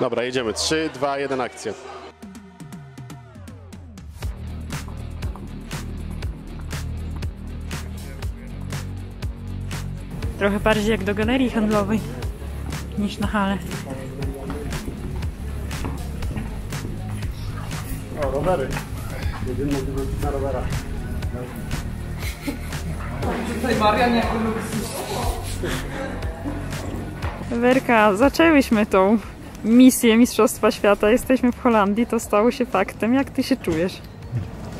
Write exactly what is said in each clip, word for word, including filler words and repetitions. Dobra, jedziemy. trzy, dwa, jeden, akcja. Trochę bardziej jak do galerii handlowej niż na halę. O, rowery. Jedyny mógłby na rowerach. Tutaj Maria nie lubi. Werka, zaczęłyśmy tą misję Mistrzostwa Świata. Jesteśmy w Holandii, to stało się faktem. Jak ty się czujesz?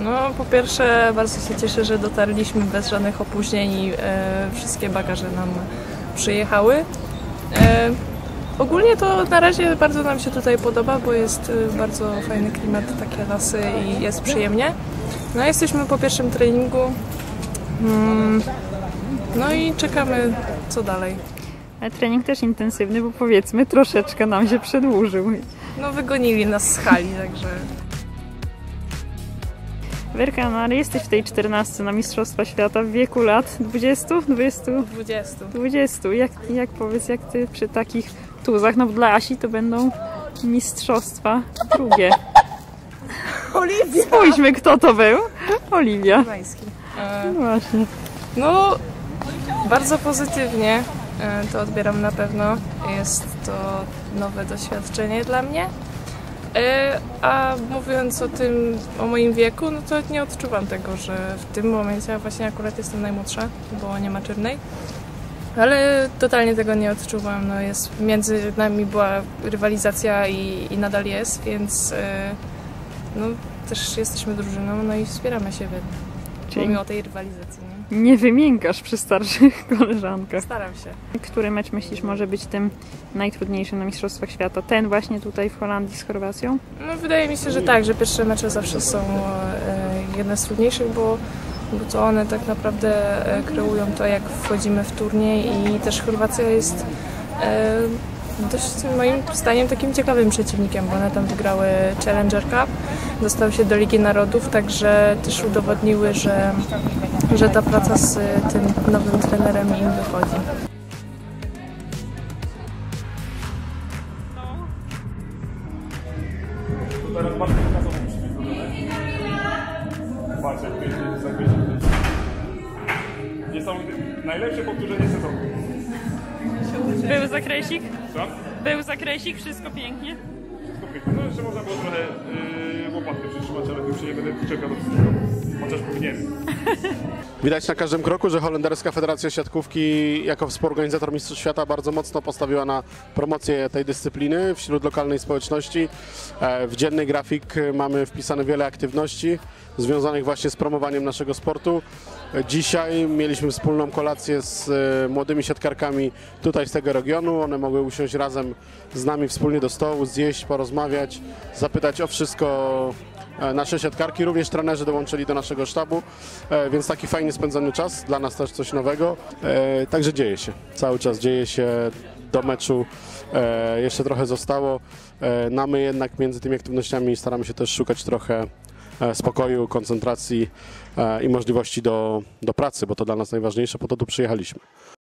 No, po pierwsze bardzo się cieszę, że dotarliśmy bez żadnych opóźnień i e, wszystkie bagaże nam przyjechały. E, ogólnie to na razie bardzo nam się tutaj podoba, bo jest bardzo fajny klimat, takie lasy i jest przyjemnie. No, jesteśmy po pierwszym treningu, mm, no i czekamy co dalej. Ale trening też intensywny, bo powiedzmy troszeczkę nam się przedłużył. No, wygonili nas z hali, także... Werka, no ale jesteś w tej czternastce na Mistrzostwa Świata w wieku lat dwudziestu? dwudziestu? dwudziestu. dwudziestu. Jak, jak powiedz, jak ty przy takich tuzach, no dla Asi to będą mistrzostwa drugie. Oliwia! Spójrzmy, kto to był. Oliwia. Oliwiański. E... No właśnie. No, bardzo pozytywnie to odbieram na pewno. Jest to nowe doświadczenie dla mnie. A mówiąc o tym, o moim wieku, no to nie odczuwam tego, że w tym momencie, właśnie akurat jestem najmłodsza, bo nie ma czynnej, ale totalnie tego nie odczuwam. No jest, między nami była rywalizacja i, i nadal jest, więc no, też jesteśmy drużyną, no i wspieramy siebie. Czyli pomimo tej rywalizacji. Nie? Nie wymiękasz przy starszych koleżankach. Staram się. Który mecz myślisz może być tym najtrudniejszym na Mistrzostwach Świata? Ten właśnie tutaj w Holandii z Chorwacją? No, wydaje mi się, że tak, że pierwsze mecze zawsze są e, jedne z trudniejszych, bo, bo to one tak naprawdę kreują to, jak wchodzimy w turniej i też Chorwacja jest e, dość moim zdaniem takim ciekawym przeciwnikiem, bo one tam wygrały Challenger Cup, dostały się do Ligi Narodów, także też udowodniły, że, że ta praca z tym nowym trenerem im wychodzi. Najlepsze powtórzenie sezonu. Był zakresik? Co? Był zakresik, wszystko pięknie. Wszystko pięknie. No jeszcze można było trochę yy, łopatkę przytrzymać, ale już się nie będę czekał do wszystkiego. Chociaż powinienem. Widać na każdym kroku, że Holenderska Federacja Siatkówki jako współorganizator Mistrzostw Świata bardzo mocno postawiła na promocję tej dyscypliny wśród lokalnej społeczności. W dzienny grafik mamy wpisane wiele aktywności związanych właśnie z promowaniem naszego sportu. Dzisiaj mieliśmy wspólną kolację z młodymi siatkarkami tutaj z tego regionu. One mogły usiąść razem z nami wspólnie do stołu, zjeść, porozmawiać, zapytać o wszystko nasze siatkarki. Również trenerzy dołączyli do naszego sztabu, więc taki fajnie spędzony czas, dla nas też coś nowego. Także dzieje się, cały czas dzieje się do meczu. Jeszcze trochę zostało. No, my jednak między tymi aktywnościami staramy się też szukać trochę spokoju, koncentracji i możliwości do, do pracy, bo to dla nas najważniejsze, po to tu przyjechaliśmy.